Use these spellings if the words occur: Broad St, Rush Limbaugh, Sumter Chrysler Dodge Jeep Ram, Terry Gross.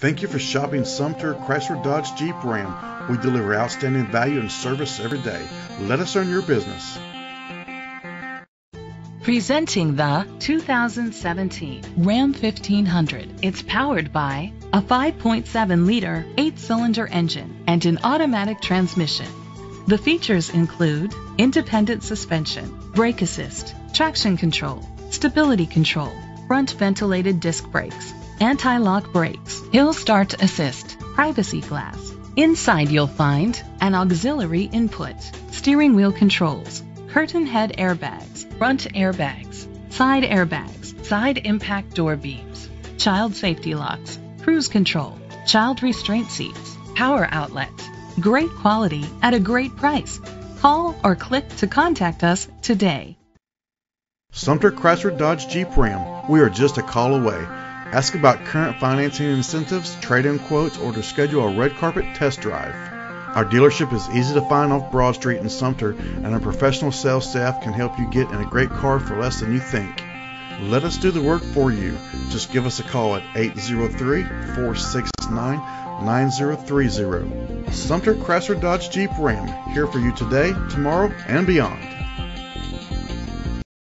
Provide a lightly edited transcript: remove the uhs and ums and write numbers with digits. Thank you for shopping Sumter Chrysler Dodge Jeep Ram. We deliver outstanding value and service every day. Let us earn your business. Presenting the 2017 Ram 1500. It's powered by a 5.7-liter 8-cylinder engine and an automatic transmission. The features include independent suspension, brake assist, traction control, stability control, front ventilated disc brakes, anti-lock brakes, hill start assist, privacy glass. Inside you'll find an auxiliary input, steering wheel controls, curtain head airbags, front airbags, side airbags, side impact door beams, child safety locks, cruise control, child restraint seats, power outlet. Great quality at a great price. Call or click to contact us today. Sumter Chrysler Dodge Jeep Ram. We are just a call away. Ask about current financing incentives, trade-in quotes, or to schedule a red carpet test drive. Our dealership is easy to find off Broad Street in Sumter, and our professional sales staff can help you get in a great car for less than you think. Let us do the work for you. Just give us a call at 803-469-9030. Sumter Chrysler Dodge Jeep Ram, here for you today, tomorrow, and beyond.